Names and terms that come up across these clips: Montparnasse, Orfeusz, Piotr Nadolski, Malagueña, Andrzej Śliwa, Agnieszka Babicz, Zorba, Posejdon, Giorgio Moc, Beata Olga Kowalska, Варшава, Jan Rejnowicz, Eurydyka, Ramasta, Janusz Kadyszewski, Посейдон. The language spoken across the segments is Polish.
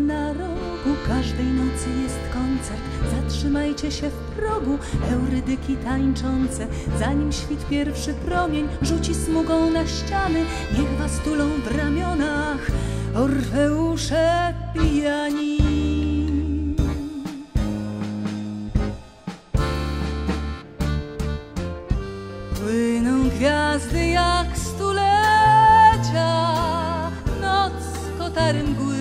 Na rogu każdej nocy jest koncert. Zatrzymajcie się w progu, eurydyki tańczące. Zanim świt pierwszy promień rzuci smugą na ściany, niech was tulą w ramionach orfeusze pijani. Płyną gwiazdy jak stulecia, noc kotarem mgły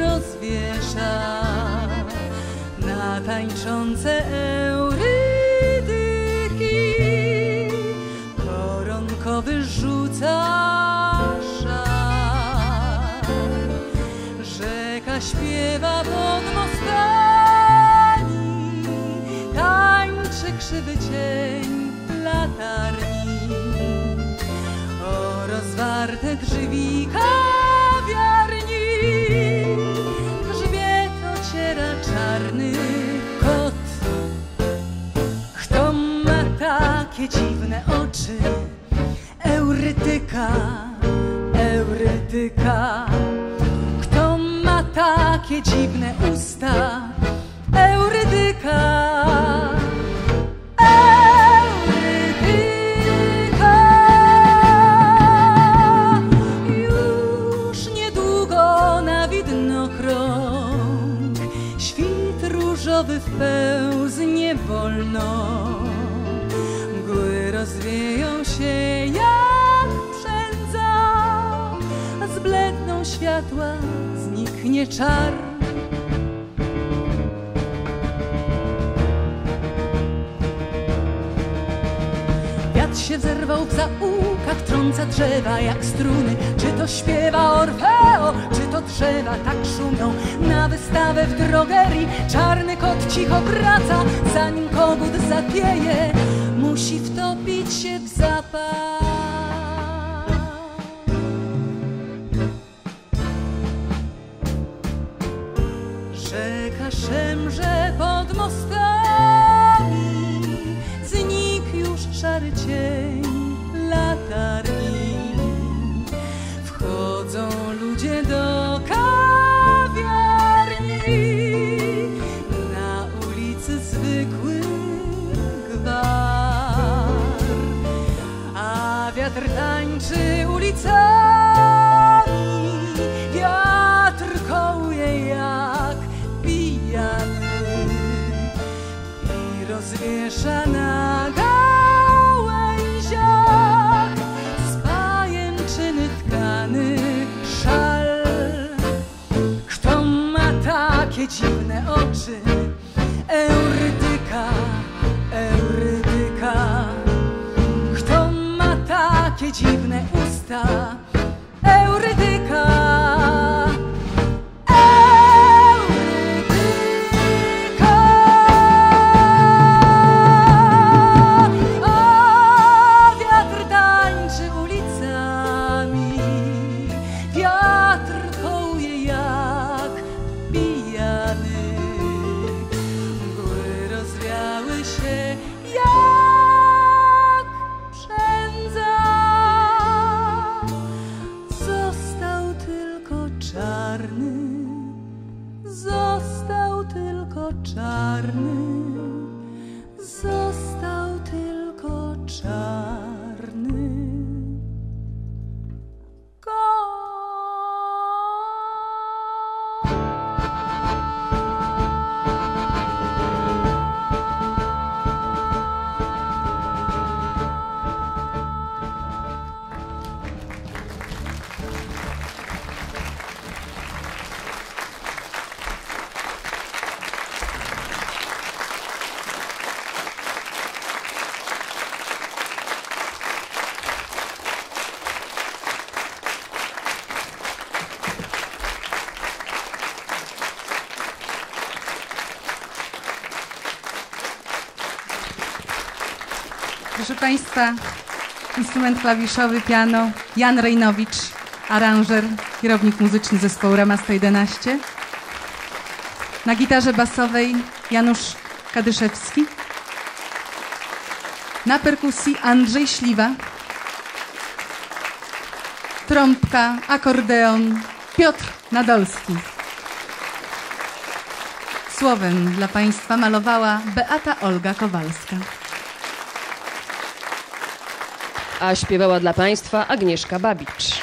rozwiesza na tańczące eurydyki, koronkowy rzuca szal. Rzeka śpiewa pod mostami, tańczy krzywy cień latarni. O rozwarte drzwi kawiarni czarny kot. Kto ma takie dziwne oczy? Eurydyka, eurydyka. Kto ma takie dziwne usta? Eurydyka. Pełznie wolno, mgły rozwieją się jak przędza, zbledną światła, zniknie czar. Wiatr się zerwał w zaułkach, trąca drzewa jak struny. Czy to śpiewa Orfeo, czy to drzewa tak szumią? Na wystawę w drogerii czarny kot cicho wraca. Zanim kogut zapieje, musi wtopić się w zapach. Rzeka szemrze pod mostami, znikł już szary cień latarni. Wchodzą ludzie do kawiarni, na ulicy zwykły gwar, a wiatr tańczy ulicami, wiatr kołuje jak pijany i rozwiesza na gałęziach z pajęczyny tkany szal. Kto ma takie dziwne oczy? Eurydyka, eurydyka. Kto ma takie dziwne usta? Eurydyka. Został tylko czarny kot. Proszę Państwa, instrument klawiszowy, piano, Jan Rejnowicz, aranżer, kierownik muzyczny zespołu Ramasta 11. Na gitarze basowej Janusz Kadyszewski. Na perkusji Andrzej Śliwa. Trąbka, akordeon, Piotr Nadolski. Słowem dla Państwa malowała Beata Olga Kowalska. A śpiewała dla Państwa Agnieszka Babicz.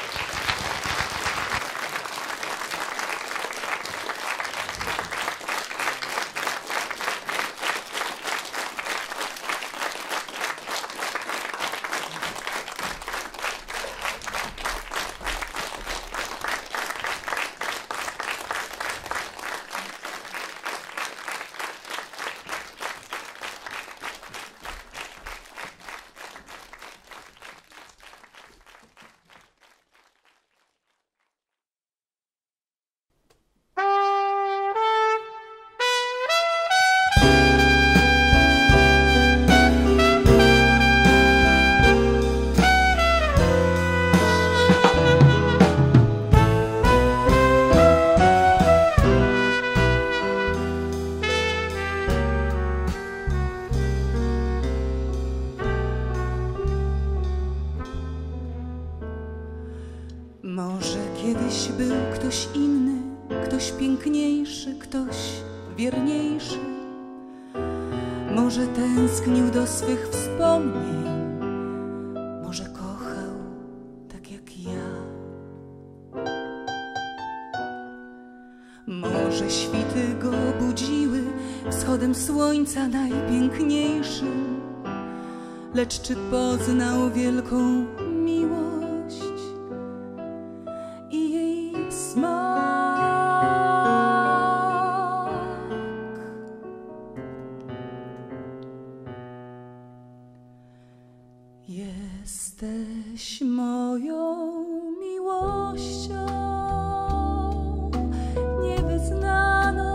Najpiękniejszym, lecz czy poznał wielką miłość i jej smak? Jesteś moją miłością niewyznaną,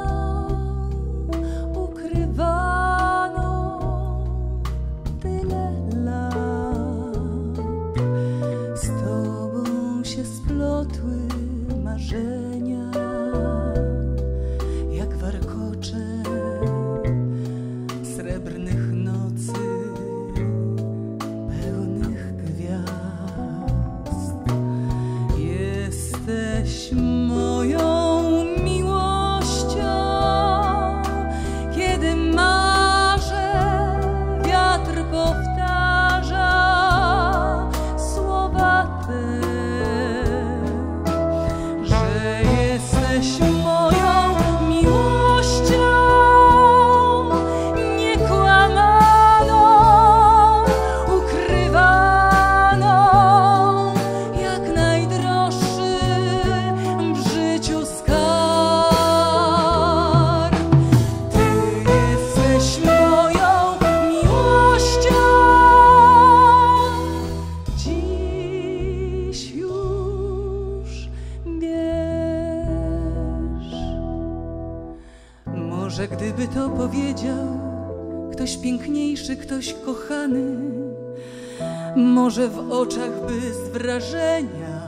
ukrywaną. Może w oczach by z wrażenia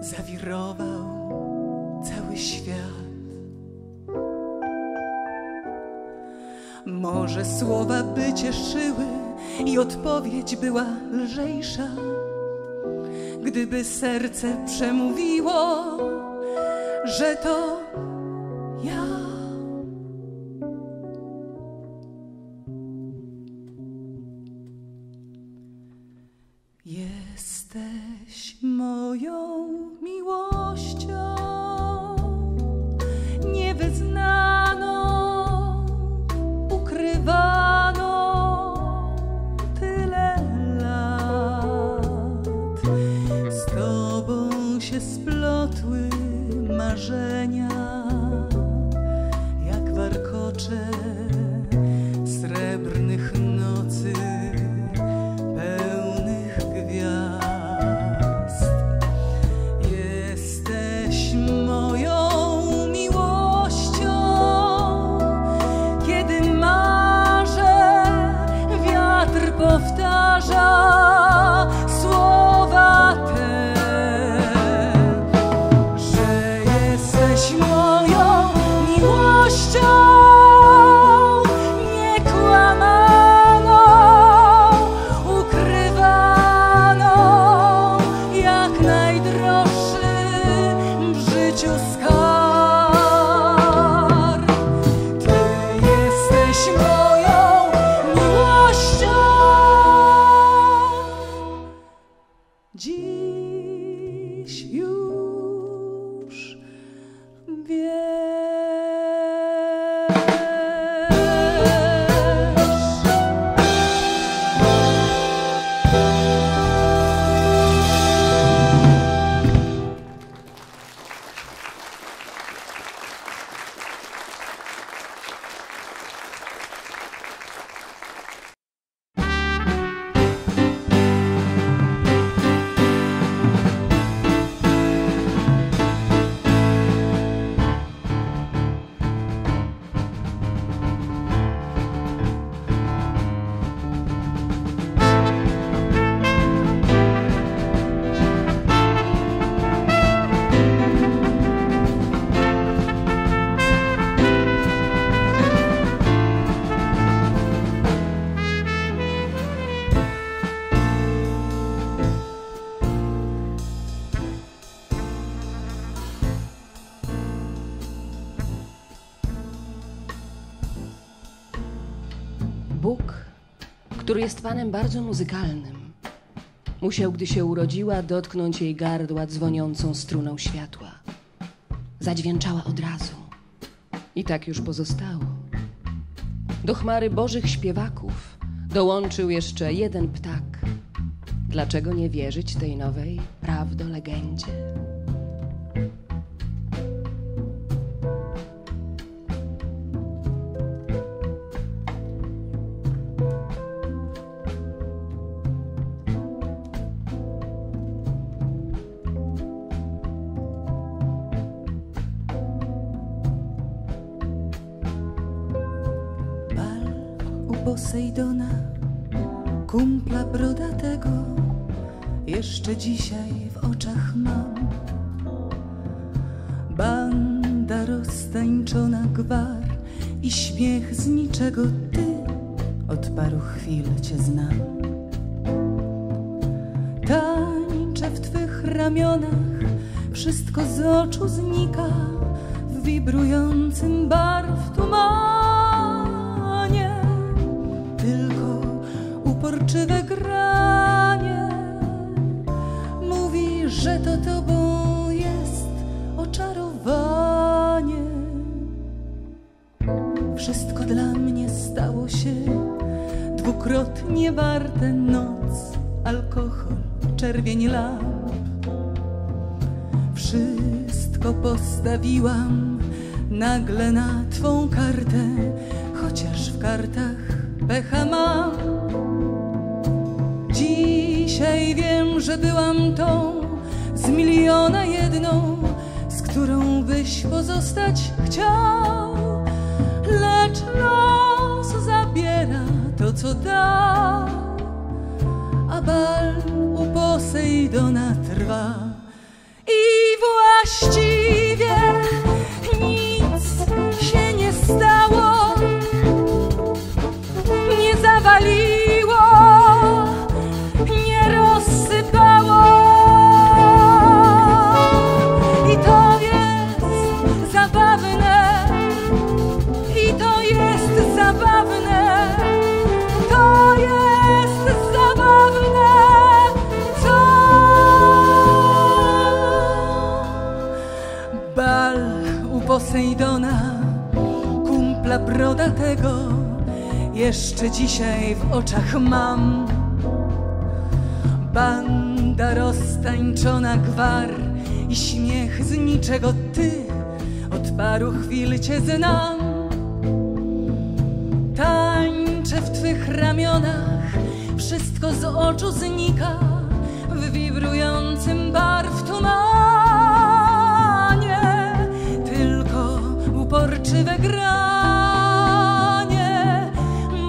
zawirował cały świat. Może słowa by cieszyły i odpowiedź była lżejsza, gdyby serce przemówiło, że to ja. Jesteś moją miłością niewyznaną, ukrywaną tyle lat. Z Tobą się splotły marzenia, Który jest panem bardzo muzykalnym. Musiał, gdy się urodziła, dotknąć jej gardła dzwoniącą struną światła. Zadźwięczała od razu. I tak już pozostało. Do chmary bożych śpiewaków dołączył jeszcze jeden ptak. Dlaczego nie wierzyć tej nowej prawdolegendzie? Posejdona, kumpla brodatego, jeszcze dzisiaj w oczach mam. Banda roztańczona, gwar i śmiech z niczego. Ty od paru chwil cię znam. Tańczę w twych ramionach, wszystko z oczu znika w wibrującym barw tłumach. Uporczywe granie mówi, że to tobą jest oczarowanie. Wszystko dla mnie stało się dwukrotnie warte. Noc, alkohol, czerwień lamp. Wszystko postawiłam nagle na twą kartę, chociaż w kartach pecha mam. Dzisiaj wiem, że byłam tą z miliona jedną, z którą byś pozostać chciał. Lecz los zabiera to, co da, a bal u Posejdona trwa. I właściwie nic się nie stało, nie zawaliło, Posejdona, kumpla brodatego, jeszcze dzisiaj w oczach mam. Banda roztańczona, gwar i śmiech z niczego. Ty od paru chwil cię znam. Tańczę w twych ramionach, wszystko z oczu znika w wibrującym barw tumanie. Uporczywe granie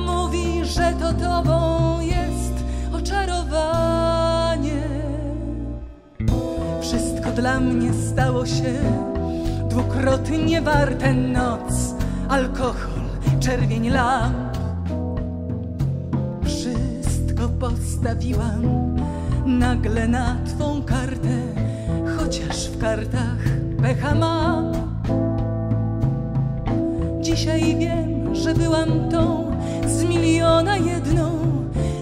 mówi, że to tobą jest oczarowanie. Wszystko dla mnie stało się dwukrotnie warte. Noc, alkohol, czerwień lamp. Wszystko postawiłam nagle na twą kartę, chociaż w kartach pecha mam. Dzisiaj wiem, że byłam tą z miliona jedną,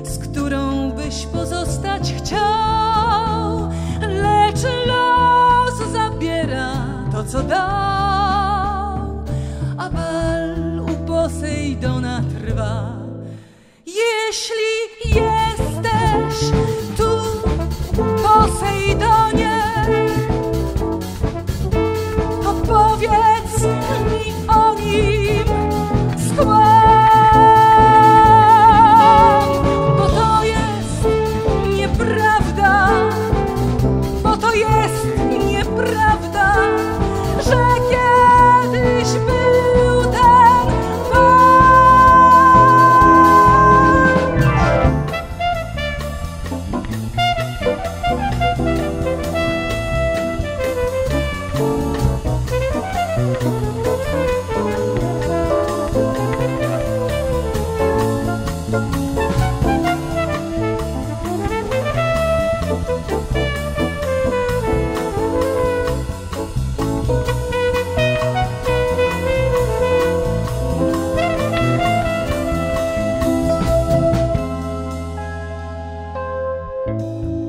z którą byś pozostać chciał. Lecz los zabiera to, co dał, a bal u Posejdona trwa. Jeśli jesteś tu, Posejdonie, to powiedz mi o nim z kłam, bo to jest nieprawda, bo to jest nieprawda, że kiedyś był ten pan.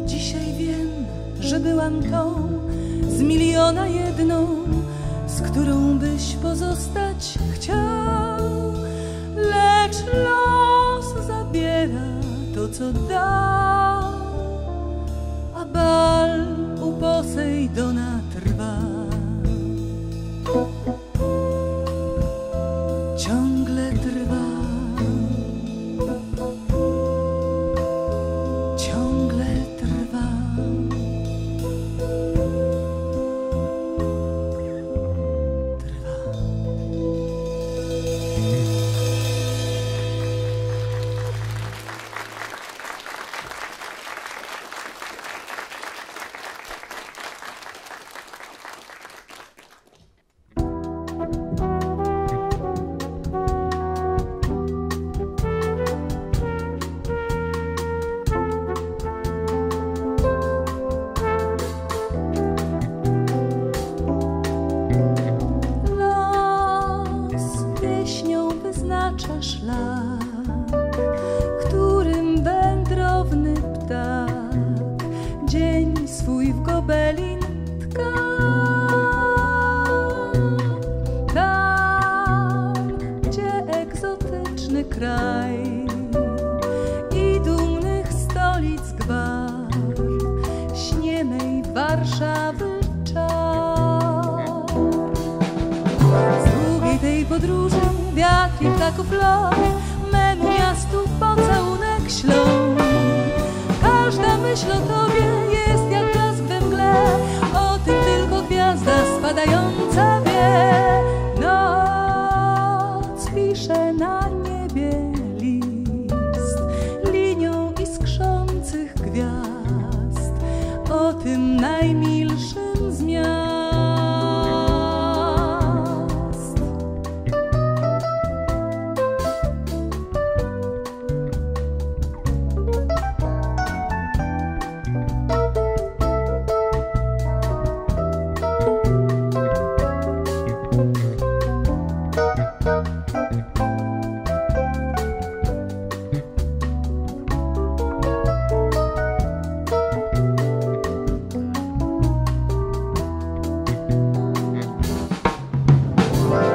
Dzisiaj wiem, że byłam tą z miliona jedną, z którą byś pozostać chciał. Lecz los zabiera to, co dał, a bal u Posejdona trwa. Ciągle trwa. Ciągle trwa. Trwa. Los pieśnią wyznacza szlak, którym wędrowny ptak dzień swój w gobelin tka. Tam, gdzie egzotyczny kraj i dumnych stolic gwar śniemej Warszawy czar. Z długiej tej podróży wiatr i ptaków lot, memu miastu pocałunek ślą. Każda myśl o tobie jest jak blask we mgle, o tym tylko gwiazda spadająca wie. Noc pisze na niebie list linią iskrzących gwiazd o tym najmilszym z miast.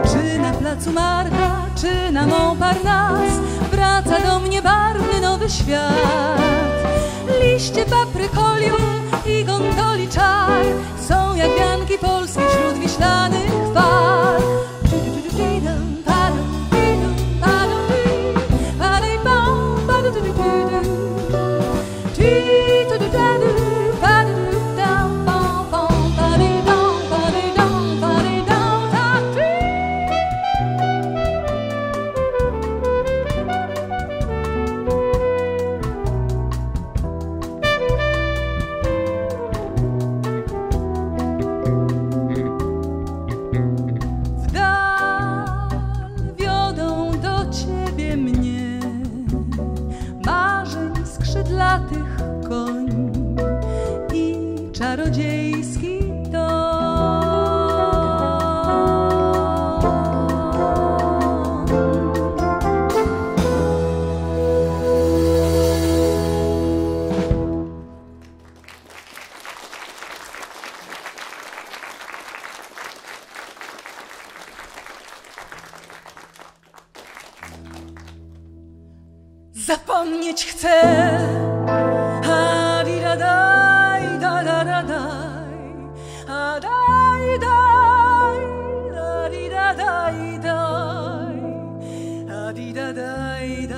Czy na placu Marta, czy na Montparnasse wraca do mnie barwny nowy świat. Liście paprykolium i gondoli czar są jak wianki polskie wśród wiślanych fal. W Zapomnieć chcę, a daj, daj, daj, daj, daj, daj, daj, daj, daj,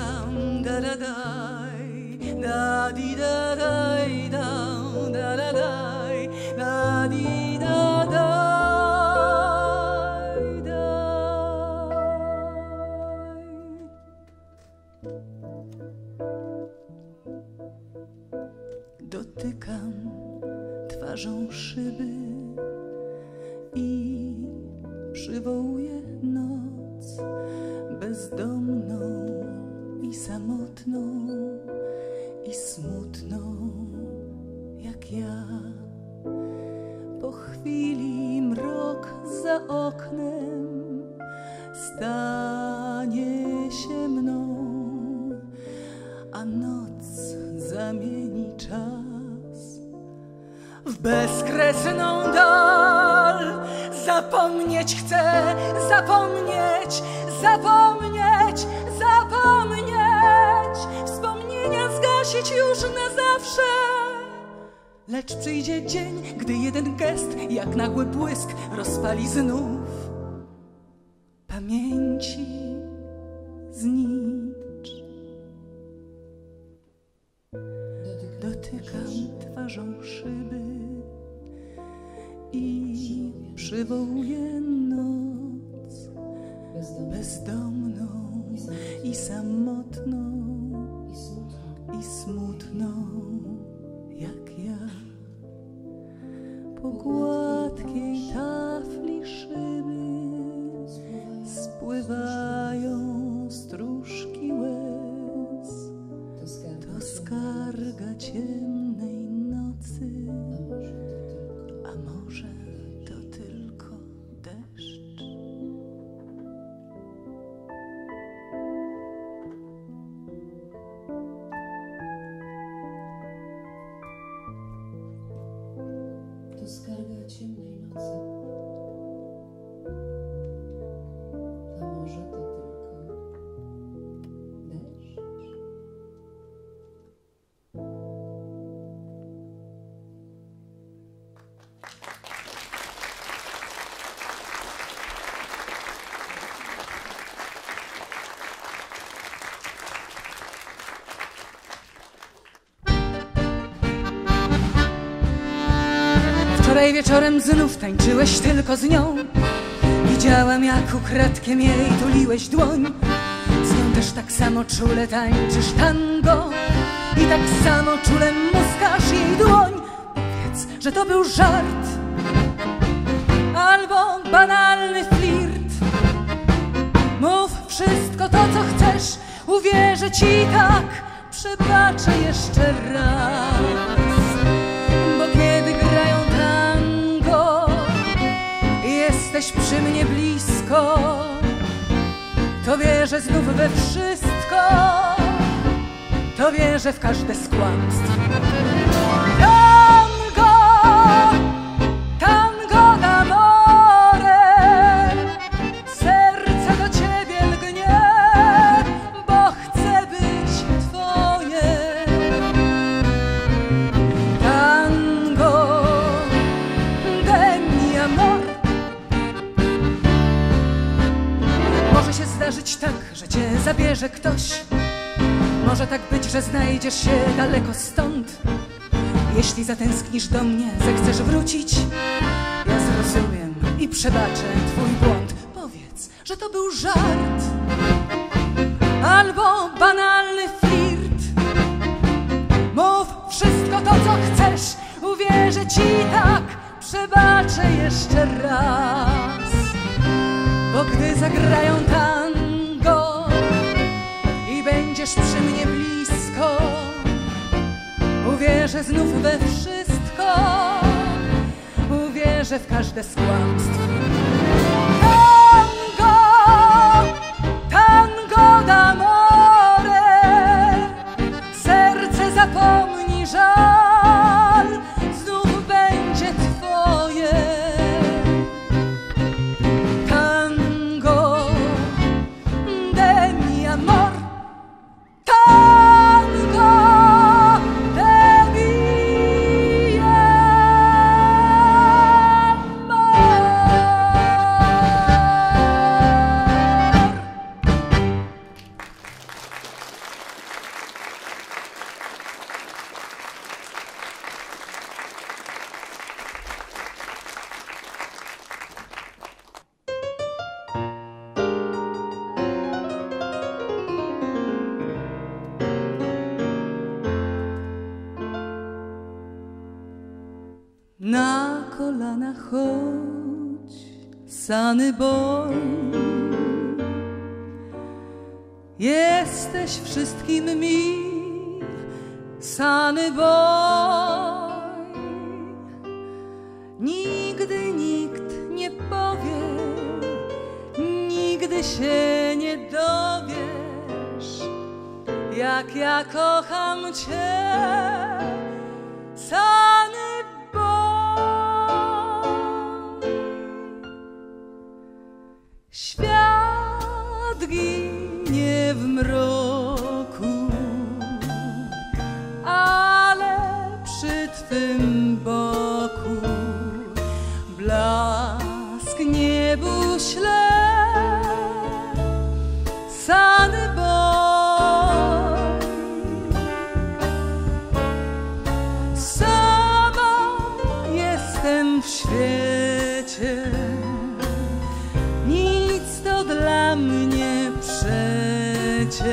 dotykam twarzą szyby i przywołuję noc bezdomną i samotną i smutną jak ja. Po chwili mrok za oknem stanie się mną, a noc zamieni czas w bezkresną dal. Zapomnieć chcę, zapomnieć, zapomnieć, zapomnieć. Wspomnienia zgasić już na zawsze. Lecz przyjdzie dzień, gdy jeden gest, jak nagły błysk, rozpali znów pamięci znicz. Dotykam twarzą szyby i przywołuję noc bezdomną i samotną i smutną jak ja. Po gładkiej tafli szyby spływają stróżki łez. To skarga ciemnej nocy, a może to tylko deszcz. To skarga ciemnej nocy, a może to tylko deszcz. Wczoraj wieczorem znów tańczyłeś tylko z nią. Widziałam, jak ukradkiem jej tuliłeś dłoń. Z nią też tak samo czule tańczysz tango i tak samo czule muskasz jej dłoń. Powiedz, że to był żart albo banalny flirt. Mów wszystko to, co chcesz, uwierzę ci tak, przebaczę jeszcze raz. Jesteś przy mnie blisko, to wierzę znów we wszystko, to wierzę w każde z kłamstw. Tango, tango d'amore, serce do ciebie lgnie, bo chcę być twoje. Tango de mi amor. Może się zdarzyć tak, że cię zabierze ktoś. Może tak być, że znajdziesz się daleko stąd. Jeśli zatęsknisz do mnie, zechcesz wrócić, ja zrozumiem i przebaczę twój błąd. Powiedz, że to był żart albo banalny flirt. Mów wszystko to, co chcesz, uwierzę ci tak, przebaczę jeszcze raz. Bo gdy zagrają tango i będziesz przy mnie blisko, uwierzę znów we wszystko, uwierzę w każde z kłamstw. Tango, tango d'amore, serce zapomni żal, znów będzie twoje. Amor, kolana, chodź, sany boj. Jesteś wszystkim mi, sany boj. Nigdy nikt nie powie, nigdy się nie dowiesz, jak ja kocham cię, sany boj. Świat ginie w mroku, ale przy twym boku blask niebu śle, sany boj. Nic to dla mnie przecież,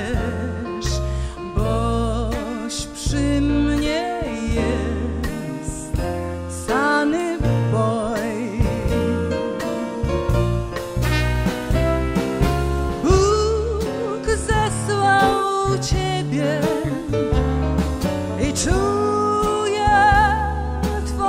boś przy mnie jest, sany boj. Bóg zesłał ciebie i czuję twą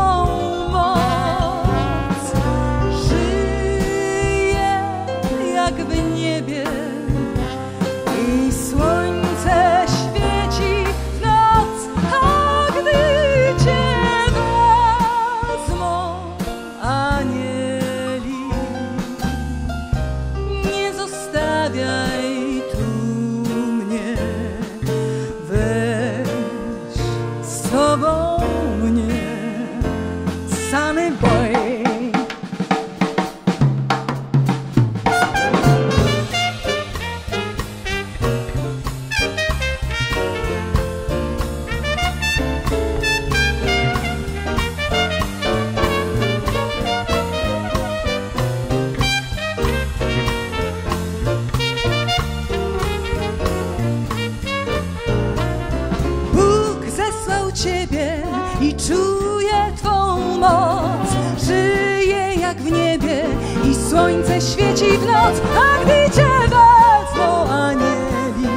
świeci w noc, a gdy cię wezmą anieli,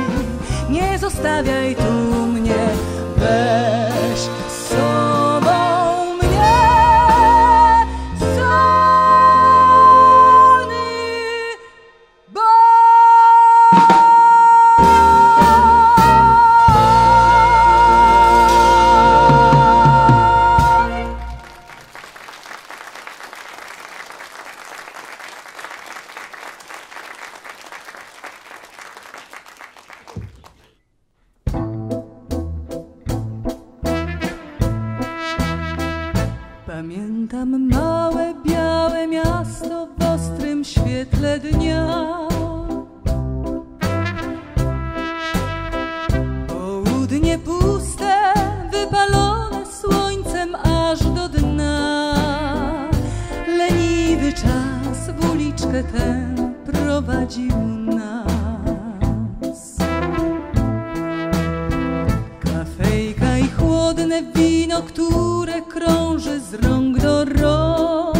nie zostawiaj tu mnie, weź z sobą mnie, sany boj. Pamiętam małe, białe miasto w ostrym świetle dnia. Południe puste, wypalone słońcem aż do dna. Leniwy czas w uliczkę tę prowadził nas. Kafejka i chłodne wino, które krąży z rąk do rąk.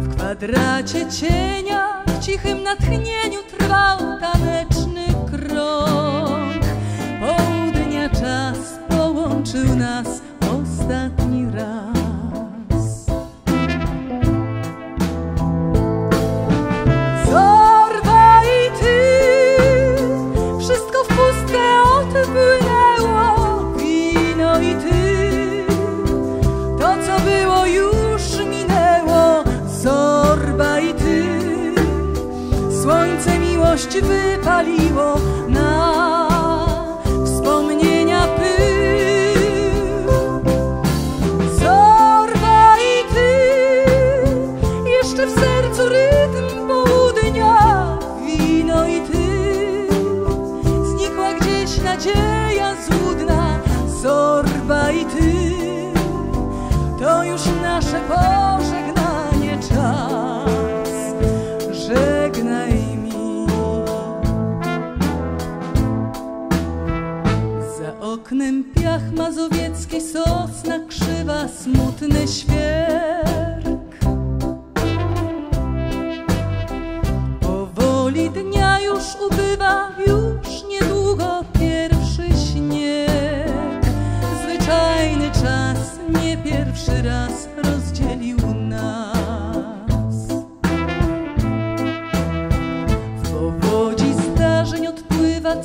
W kwadracie cienia, w cichym natchnieniu trwał taneczny krąg. Południa czas połączył nas ostatni raz. Zorba i ty, wszystko w pustkę odpłynęło. Słońce miłości wypaliło na wspomnienia pył. Zorba i ty, jeszcze w sercu rytm południa, wino i ty, znikła gdzieś nadzieja złudna. Zorba i ty, to już nasze pożegnanie czas. Żegnaj mi. Za oknem piach mazowiecki, sosna,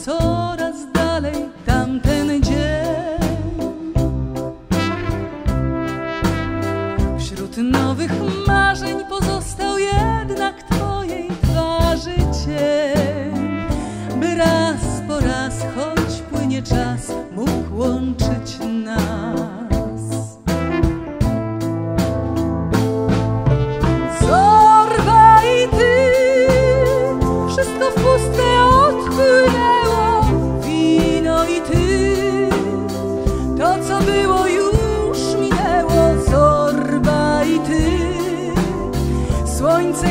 coraz dalej tamten dzień. Wśród nowych marzeń pozostał jednak twojej twarzy cień, by raz po raz, choć płynie czas, mógł łączyć nas.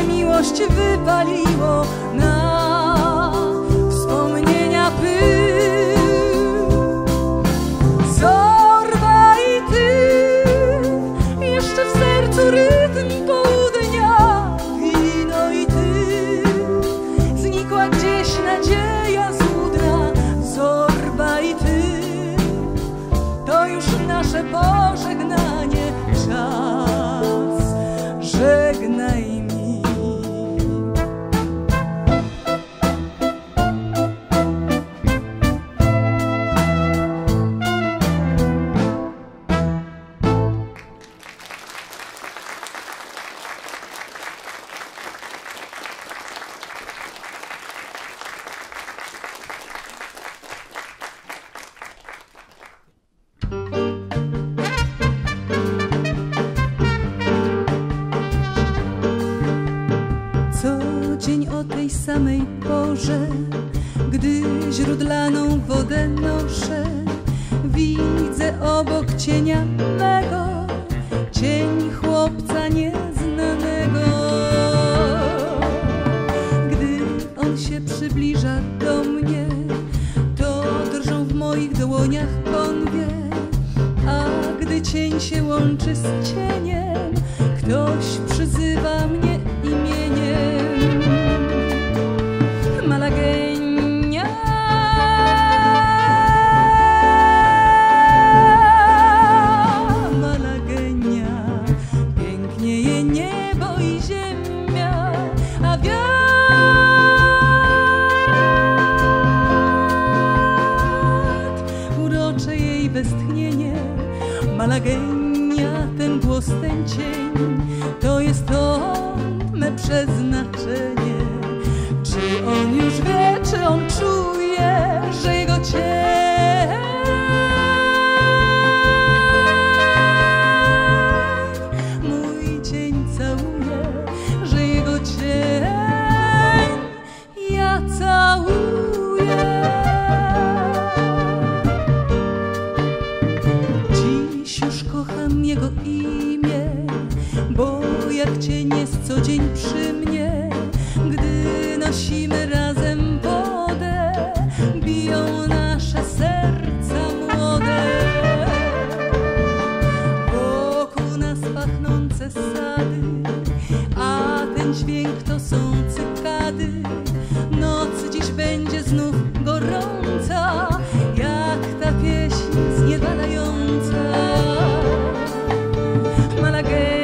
Miłość wypaliło na wspomnienia pył. Zorba i ty, jeszcze w sercu rytm południa. Wino i ty, znikła gdzieś nadzieja złudna. Zorba i ty, to już nasze pożegnanie. Czas, żegnaj. Gdy źródlaną wodę noszę, widzę obok cienia mego cień chłopca nieznanego. Gdy on się przybliża do mnie, to drżą w moich dłoniach konwie. A gdy cień się łączy z cieniem, ktoś przyzywa mnie imieniem. Malagueña, Malagueña, pięknieje niebo i ziemia, a wiatr urocze jej westchnienie. Malagueña, ten głos, ten cień, to jest to me przeznaczenie. Czy on już wie, czy on czuje, że jego cień mój cień całuje, że jego cień ja całuję. Dziś już kocham jego imię, bo jak cień jest co dzień przy mnie. Nosimy razem wodę, biją nasze serca młode. Wokół nas pachnące sady, a ten dźwięk to są cykady. Noc dziś będzie znów gorąca, jak ta pieśń zniewalająca. Malagueña.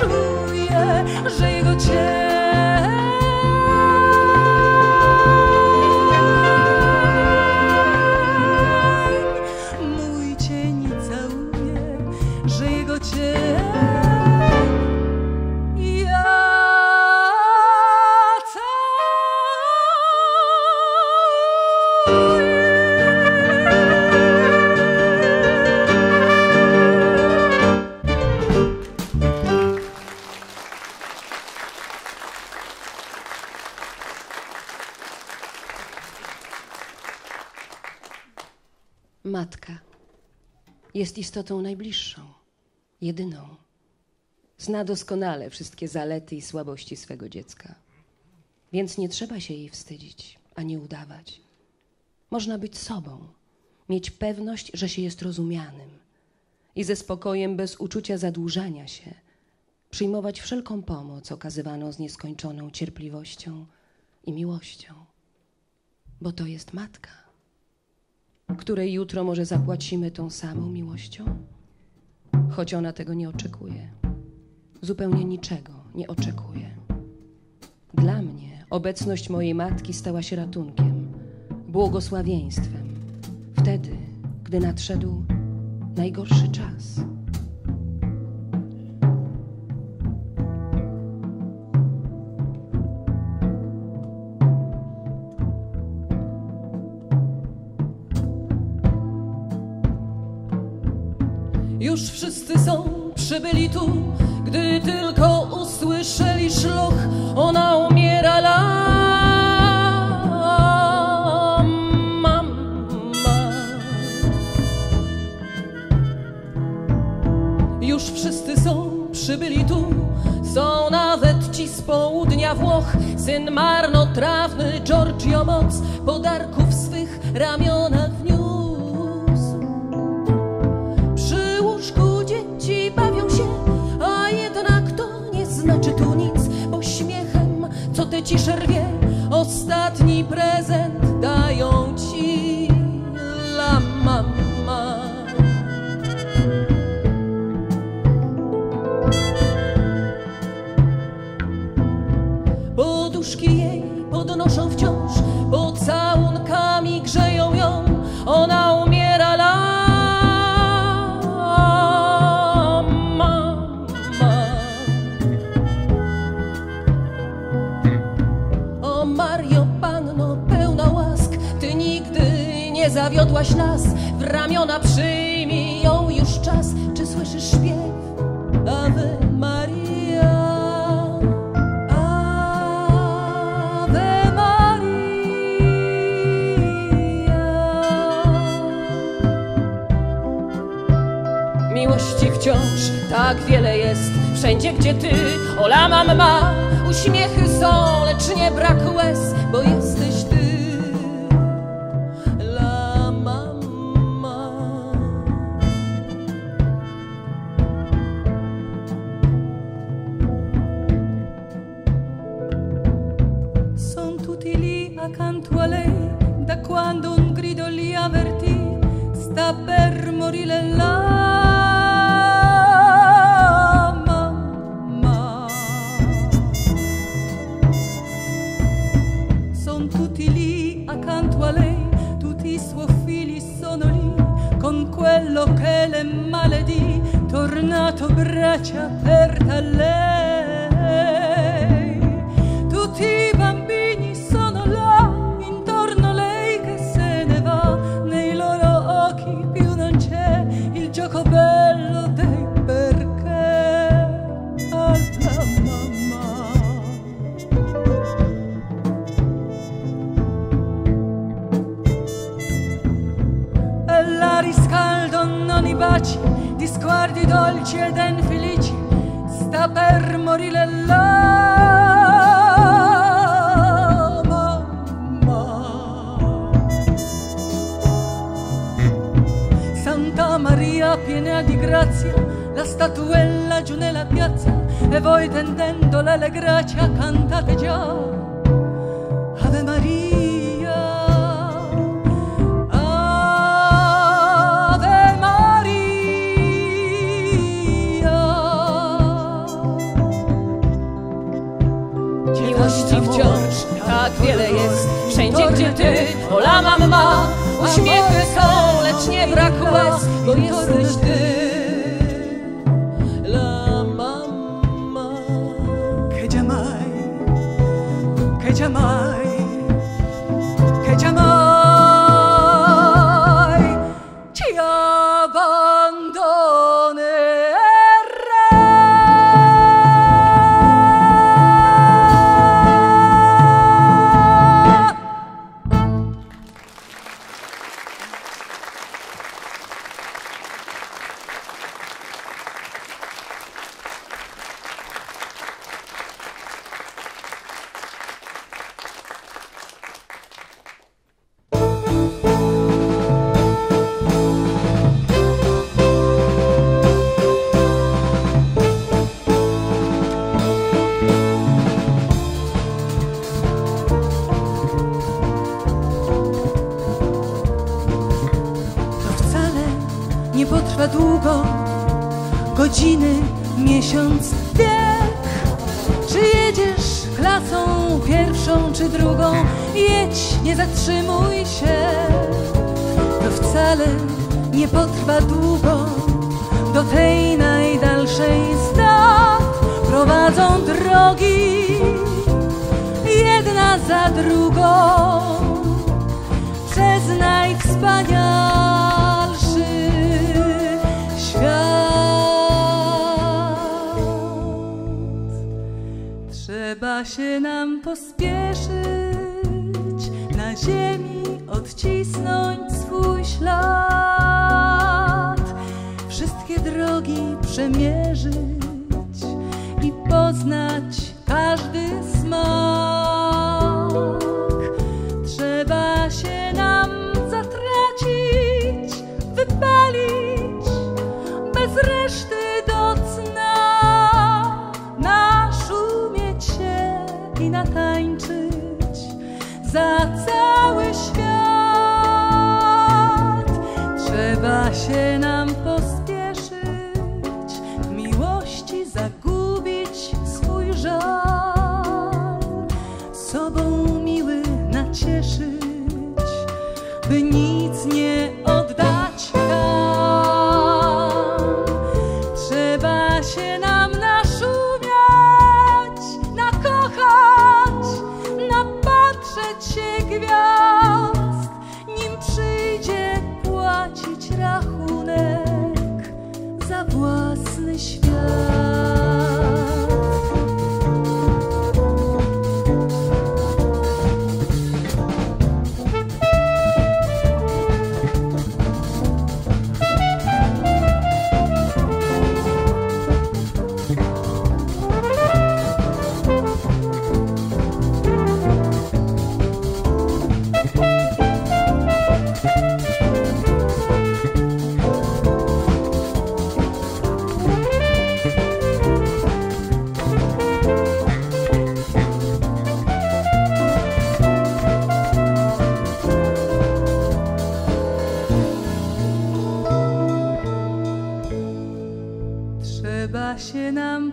Czuję, że jego cień mój cień całuje, że jego cień ja całuję. Matka jest istotą najbliższą, jedyną. Zna doskonale wszystkie zalety i słabości swego dziecka. Więc nie trzeba się jej wstydzić, ani udawać. Można być sobą, mieć pewność, że się jest rozumianym i ze spokojem, bez uczucia zadłużania się, przyjmować wszelką pomoc okazywaną z nieskończoną cierpliwością i miłością. Bo to jest matka, której jutro może zapłacimy tą samą miłością, choć ona tego nie oczekuje. Zupełnie niczego nie oczekuje. Dla mnie obecność mojej matki stała się ratunkiem, błogosławieństwem. Wtedy, gdy nadszedł najgorszy czas. Już wszyscy są przybyli tu, gdy tylko usłyszeli szloch, ona umiera mama. Już wszyscy są przybyli tu, są nawet ci z południa Włoch, syn marnotrawny Giorgio Moc podarków swych ramionach wniósł. Ci szerwie, ostatni prezent dają ci la mama. Poduszki jej podnoszą wciąż, pocałunkami grzeją ją, ona umiera la. Zawiodłaś nas, w ramiona przyjmij ją już czas. Czy słyszysz śpiew Ave Maria? Ave Maria. Miłości wciąż tak wiele jest, wszędzie gdzie ty, ola mamma. Uśmiechy są, lecz nie brak łez, bo jesteś ty. godziny, miesiąc, wiek. Czy jedziesz klasą pierwszą czy drugą? Jedź, nie zatrzymuj się. To wcale nie potrwa długo. Do tej najdalszej stop prowadzą drogi, jedna za drugą, przez najwspanialszy świat. Trzeba się nam pospieszyć, na ziemi odcisnąć swój ślad, wszystkie drogi przemierzyć i poznać każdy smak. Trzeba się nam zatracić, wypalić bez reszty do cna, naszumieć się i natańczyć za cały świat. Trzeba się nam pospieszyć, w miłości zagubić swój żal, sobą miły nacieszyć, by nic nie oddać nam. Trzeba się nam naszumiać, nakochać, napatrzeć się gwiazd, nim przyjdzie płacić rachunek za własny świat.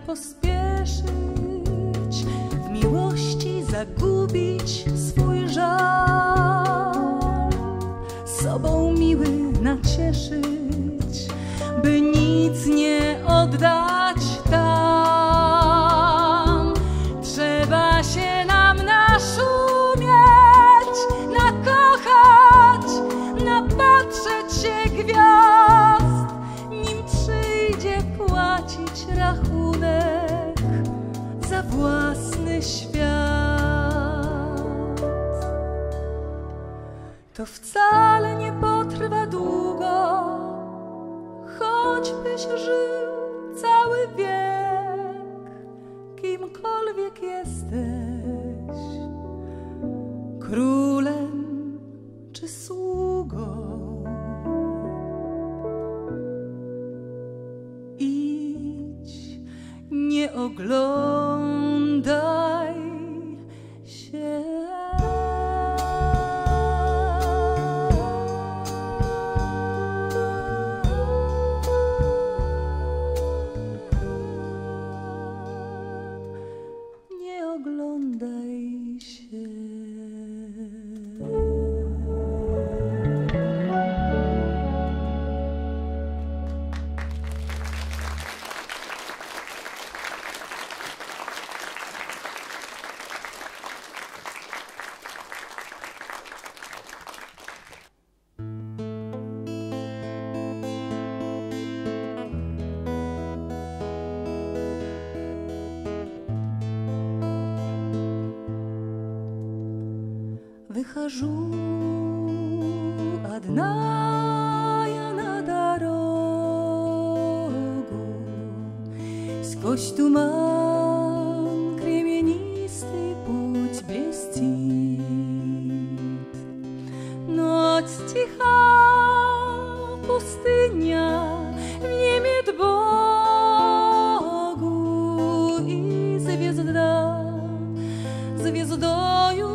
Pospieszyć, w miłości zagubić swój żal, sobą miły nacieszyć, by nic nie oddać tam. Trzeba się nam naszumieć, nakochać, napatrzeć się gwiazd, nim przyjdzie płacić rachunek za własny świat. To wcale nie potrwa długo, choćbyś żył cały wiek, kimkolwiek jesteś, królem czy sługą. Idź, nie oglądaj się. Nie oglądaj się. Wychожу одна я на дорогу, сквозь туман кременистый путь блестит. Ночь тиха, пустыня внемет Богу, и звезда звездою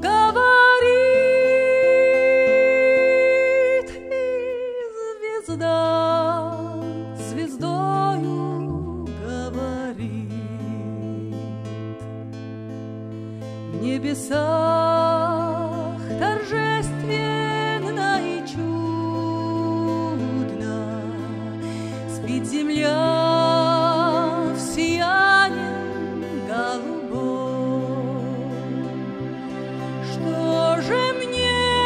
говорит, и звезда звездою небесах торжественно и чудно спит земля в сиянии голубом. Что же мне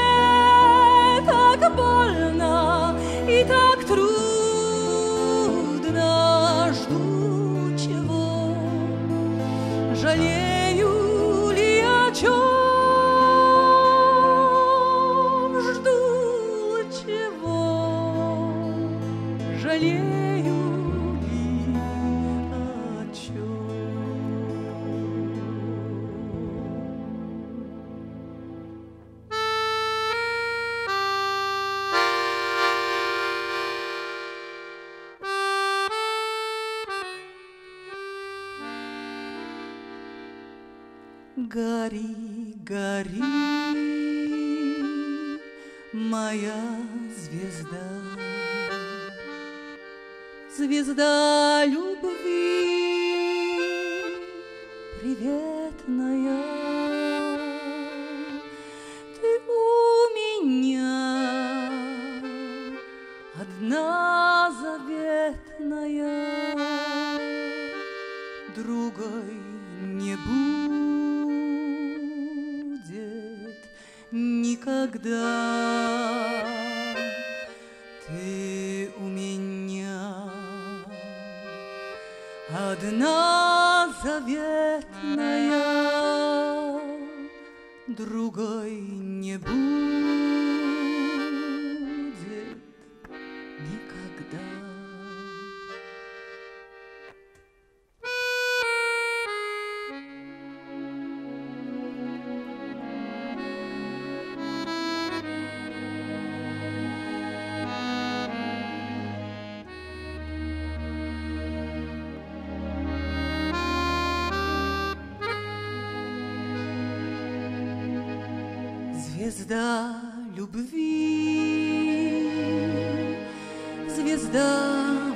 так больно и так трудно, жду чего, жалею? Гори, гори, моя звезда, звезда любви приветная. Ты у меня одна заветная, другой не будет никогда. Ты у меня одна заветная, другой не будет никогда. Звезда любви, звезда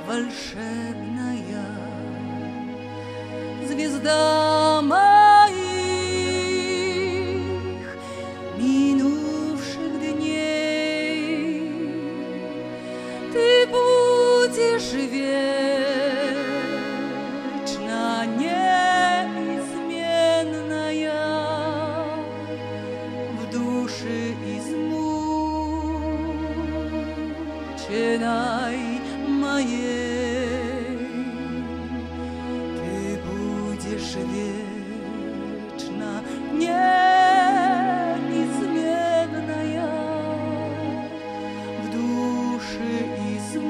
волшебная, звезда моих минувших дней. Ты будешь вечно неизменная, в душе измученной моей. Ты будешь вечно неизменная, в душе измученной моей.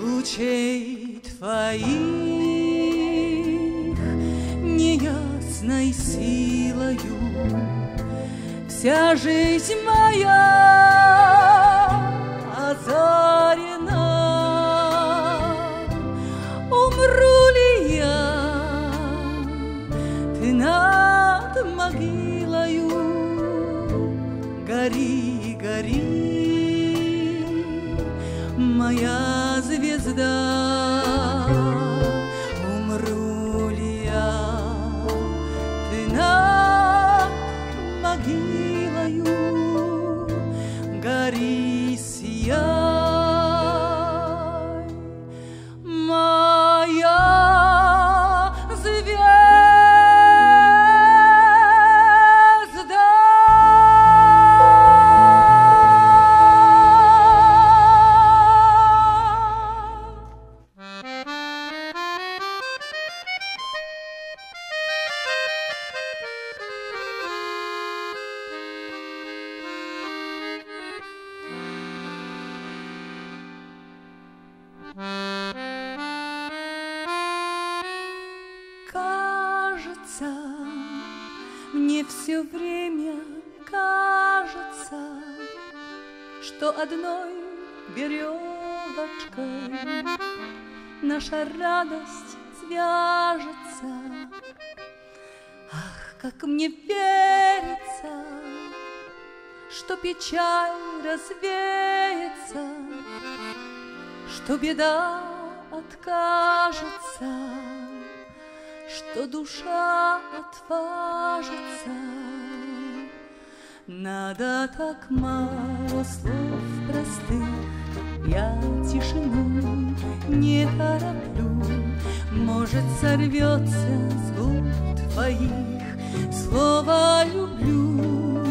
Лучей твоих неясной силою вся жизнь моя озарена. Умру ли я, ты над могилою гори, гори, моя звезда. Умру ли я, ты над могилою гори, сияй, моя звезда. Мне все время кажется, что одной веревочкой наша радость свяжется. Ах, как мне верится, что печаль развеется, что беда откажется, что душа отважится. Надо так мало слов простых, я тишину не тороплю. Может, сорвется звук твоих слова «люблю»,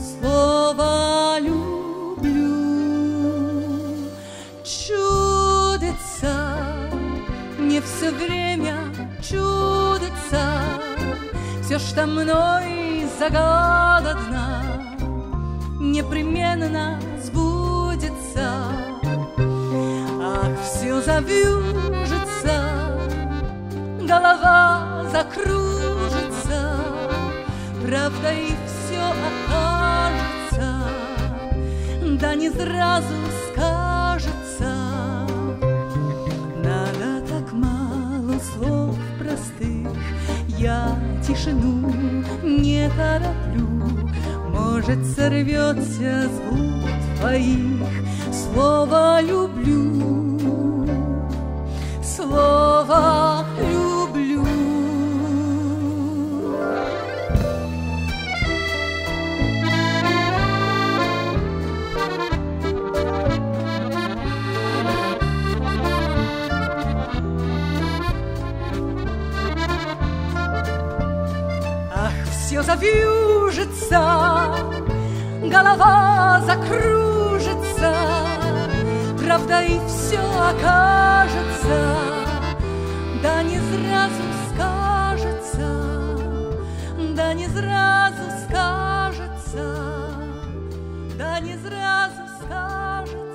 слова «люблю». Чудится мне все время, чудится все, что мной загадано, непременно сбудется. Ах, все завьюжится, голова закружится, правда и все окажется, да не сразу скажется. Слов простых я тишину не тороплю. Может, сорвется звук твоих слова «люблю», слова «люблю». Все завьюжится, голова закружится, правда и все окажется, да не сразу скажется, да не сразу скажется, да не сразу скажется.